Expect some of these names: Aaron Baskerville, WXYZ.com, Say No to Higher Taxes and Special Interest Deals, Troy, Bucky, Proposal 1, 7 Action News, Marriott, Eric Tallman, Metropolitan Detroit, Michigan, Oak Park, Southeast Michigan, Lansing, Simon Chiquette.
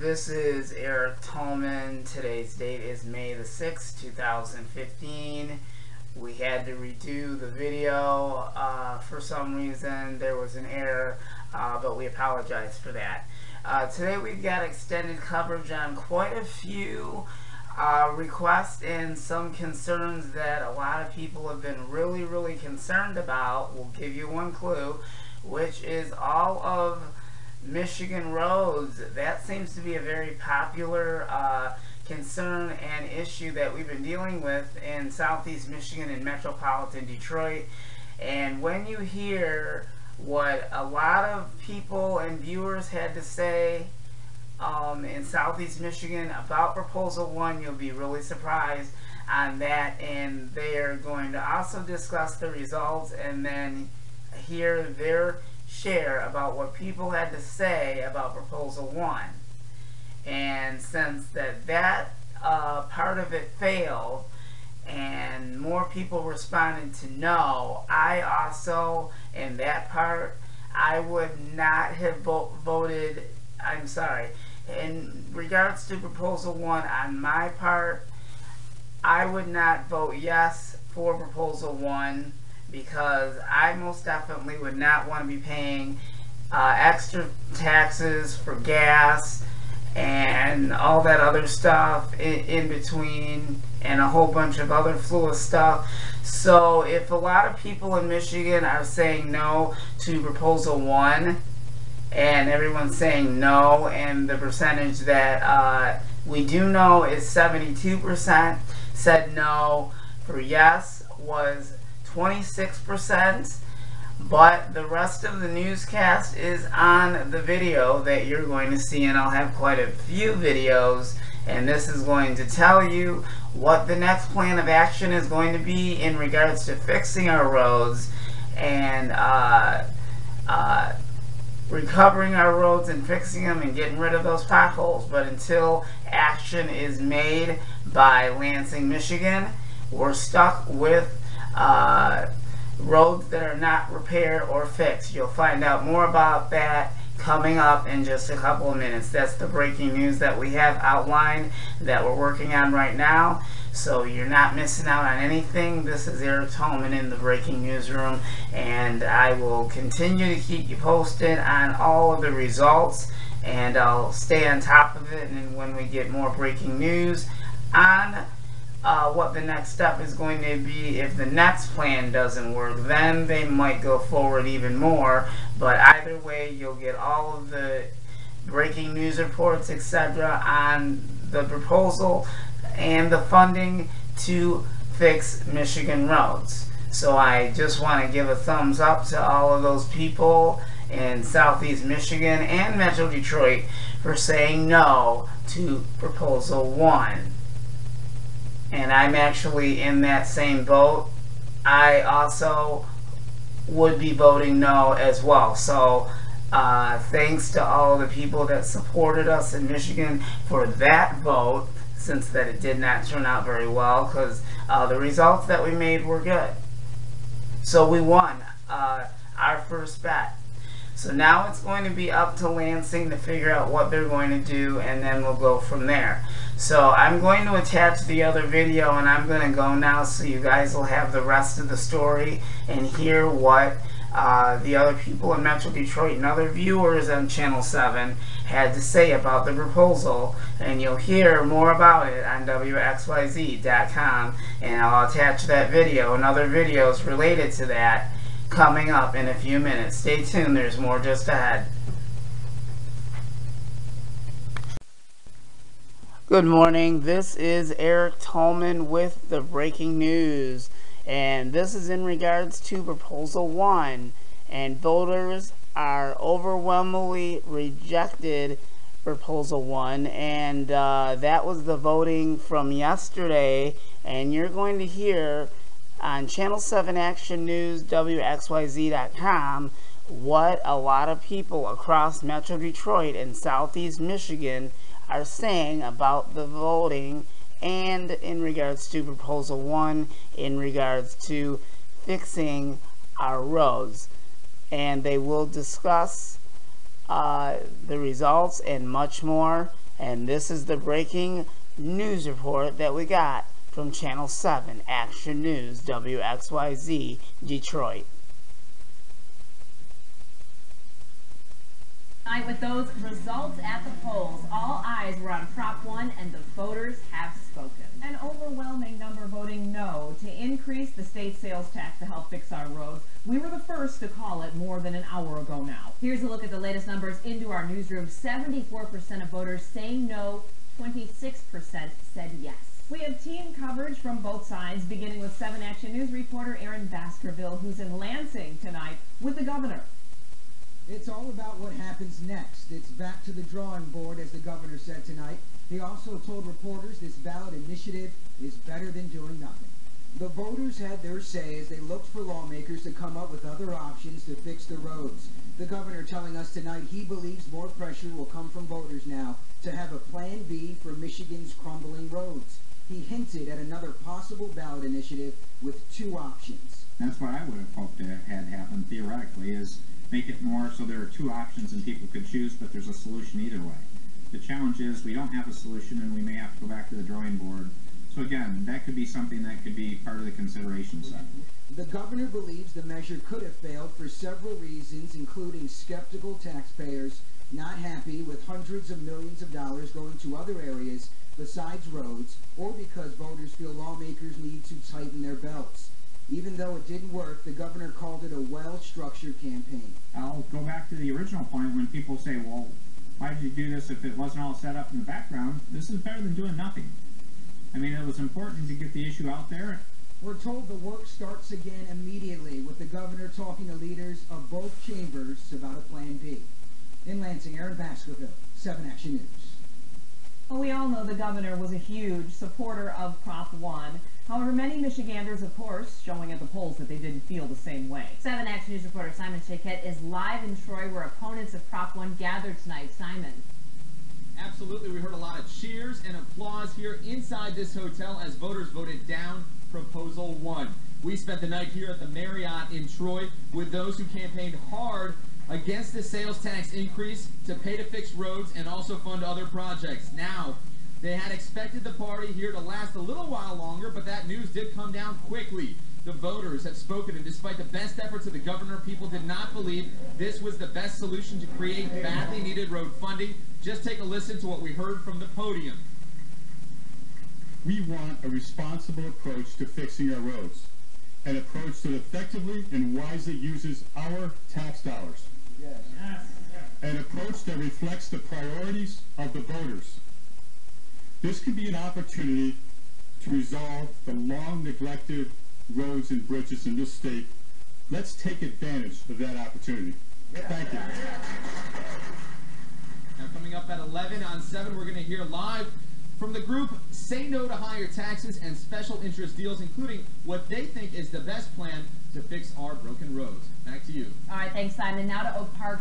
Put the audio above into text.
This is Eric Tallman. Today's date is May the 6th, 2015. We had to redo the video. For some reason, there was an error, but we apologize for that. Today we've got extended coverage on quite a few requests and some concerns that a lot of people have been really concerned about. We'll give you one clue, which is all of Michigan roads. That seems to be a very popular concern and issue that we've been dealing with in Southeast Michigan and Metropolitan Detroit. And when you hear what a lot of people and viewers had to say in Southeast Michigan about Proposal 1, you'll be really surprised on that. And they're going to also discuss the results and then hear their share about what people had to say about Proposal 1. And since that part of it failed and more people responded to no, I also, in that part, I would not have voted, I'm sorry, in regards to Proposal 1, on my part, I would not vote yes for Proposal 1 because I most definitely would not want to be paying extra taxes for gas and all that other stuff in between and a whole bunch of other frivolous stuff. So if a lot of people in Michigan are saying no to Proposal 1 and everyone's saying no, and the percentage that we do know is 72% said no, for yes was 26%, but the rest of the newscast is on the video that you're going to see, and I'll have quite a few videos, and this is going to tell you what the next plan of action is going to be in regards to fixing our roads and recovering our roads and fixing them and getting rid of those potholes. But until action is made by Lansing, Michigan, we're stuck with roads that are not repaired or fixed. You'll find out more about that coming up in just a couple of minutes. That's the breaking news that we have outlined that we're working on right now, so you're not missing out on anything. This is Eric Tallman in the breaking newsroom, and I will continue to keep you posted on all of the results, and I'll stay on top of it, and when we get more breaking news on what the next step is going to be. If the next plan doesn't work, then they might go forward even more, but either way you'll get all of the breaking news reports, etc. on the proposal and the funding to fix Michigan roads. So I just want to give a thumbs up to all of those people in Southeast Michigan and Metro Detroit for saying no to Proposal 1. And I'm actually in that same boat. I also would be voting no as well. So thanks to all the people that supported us in Michigan for that vote, since that it did not turn out very well, because the results that we made were good. So we won our first bet. So now it's going to be up to Lansing to figure out what they're going to do, and then we'll go from there. So I'm going to attach the other video, and I'm going to go now so you guys will have the rest of the story and hear what the other people in Metro Detroit and other viewers on Channel 7 had to say about the proposal, and you'll hear more about it on WXYZ.com, and I'll attach that video and other videos related to that coming up in a few minutes. Stay tuned, there's more just ahead. Good morning, this is Eric Tallman with the breaking news, and this is in regards to Proposal 1, and voters are overwhelmingly rejected Proposal 1, and that was the voting from yesterday, and you're going to hear on Channel 7 Action News, WXYZ.com, what a lot of people across Metro Detroit and Southeast Michigan are saying about the voting and in regards to Proposal 1, in regards to fixing our roads. And they will discuss the results and much more. And this is the breaking news report that we got from Channel 7 Action News, WXYZ, Detroit. With those results at the polls, all eyes were on Prop 1, and the voters have spoken. An overwhelming number voting no to increase the state sales tax to help fix our roads. We were the first to call it more than an hour ago now. Here's a look at the latest numbers into our newsroom. 74% of voters saying no, 26% said yes. We have team coverage from both sides, beginning with 7 Action News reporter Aaron Baskerville, who's in Lansing tonight with the governor. It's all about what happens next. It's back to the drawing board, as the governor said tonight. He also told reporters this ballot initiative is better than doing nothing. The voters had their say as they looked for lawmakers to come up with other options to fix the roads. The governor telling us tonight he believes more pressure will come from voters now to have a plan B for Michigan's crumbling roads. He hinted at another possible ballot initiative with two options. That's what I would have hoped to have had happen theoretically, is make it more so there are two options and people could choose, but there's a solution either way. The challenge is we don't have a solution, and we may have to go back to the drawing board. So again, that could be something that could be part of the consideration set. The governor believes the measure could have failed for several reasons, including skeptical taxpayers not happy with hundreds of millions of dollars going to other areas besides roads, or because voters feel lawmakers need to tighten their belts. Even though it didn't work, the governor called it a well-structured campaign. I'll go back to the original point when people say, well, why did you do this if it wasn't all set up in the background? This is better than doing nothing. I mean, it was important to get the issue out there. We're told the work starts again immediately, with the governor talking to leaders of both chambers about a plan B. In Lansing, Aaron Baskerville, 7 Action News. Well, we all know the governor was a huge supporter of Prop 1. However, many Michiganders, of course, showing at the polls that they didn't feel the same way. 7 Action News reporter Simon Chiquette is live in Troy, where opponents of Prop 1 gathered tonight. Simon. Absolutely. We heard a lot of cheers and applause here inside this hotel as voters voted down Proposal 1. We spent the night here at the Marriott in Troy with those who campaigned hard against the sales tax increase to pay to fix roads and also fund other projects. Now, they had expected the party here to last a little while longer, but that news did come down quickly. The voters have spoken, and despite the best efforts of the governor, people did not believe this was the best solution to create badly needed road funding. Just take a listen to what we heard from the podium. We want a responsible approach to fixing our roads, an approach that effectively and wisely uses our tax dollars, an approach that reflects the priorities of the voters. This could be an opportunity to resolve the long-neglected roads and bridges in this state. Let's take advantage of that opportunity. Thank you. Now, coming up at 11 on 7, we're going to hear live from the group Say No to Higher Taxes and Special Interest Deals, including what they think is the best plan to fix our broken roads. Back to you. All right, thanks, Simon. Now to Oak Park.